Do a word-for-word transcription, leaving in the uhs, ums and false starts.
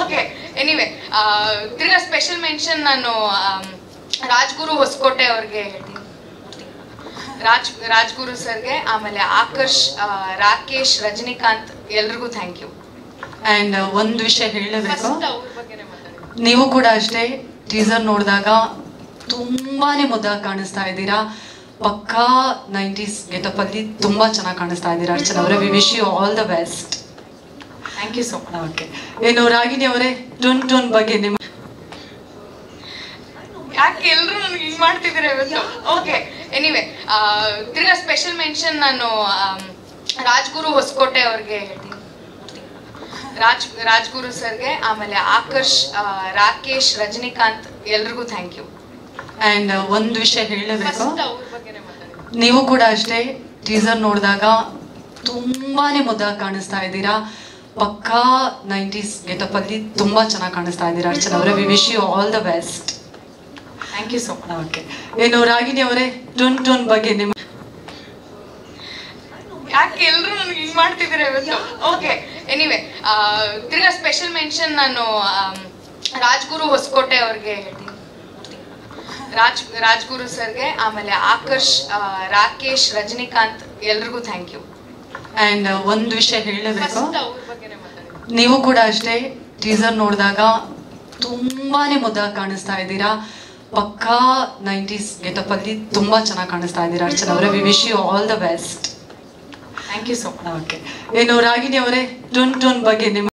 Okay. Anyway, uh, a special mention nanu um, Rajguru Hoskote avarge Raj Rajguru sir ge amale Akash uh, Rakesh Rajinikanth ellargu thank you. And uh, one vishaya helbeku neevu kuda ashte teaser nodaga tumbane mudda kaanistha idira pakka nineties getup alli tumba chana kaanistha idira Archana avare. We wish you all the best. Thank you so much. Okay. Eno Ragini avare tun tun bage nim yaak ellru nanu hing martidire ivattu. Okay. Anyway, uh, thirga special mention nanu um, Rajguru Hoskote avarge Raj Rajguru sir ge amale Akash uh, Rakesh Rajinikanth ellargu thank you. And uh, one vishaya helbeku neevu kuda ashte teaser nodaga tumbane mudda kaanistha idira pakka nineties getup alli tumba chana kaanistha idira Archana avare. We wish you all the best. Thank you so much. Okay. Eno Ragini avare tun tun bage nim yaak ellru nanu hing martidire ivattu. Okay. Anyway, uh, thirga special mention nanu um, Rajguru Hoskote avarge Raj Rajguru sir ge amale Akash uh, Rakesh Rajinikanth ellargu thank you. And uh, one vishaya helbeku neevu kuda ashte teaser nodaga tumbane mudda kaanistha idira pakka nineties getup alli tumba chana kaanistha idira Archana avare. We wish you all the best. Thank you so much. Okay. Eno Ragini avare tun tun bage nim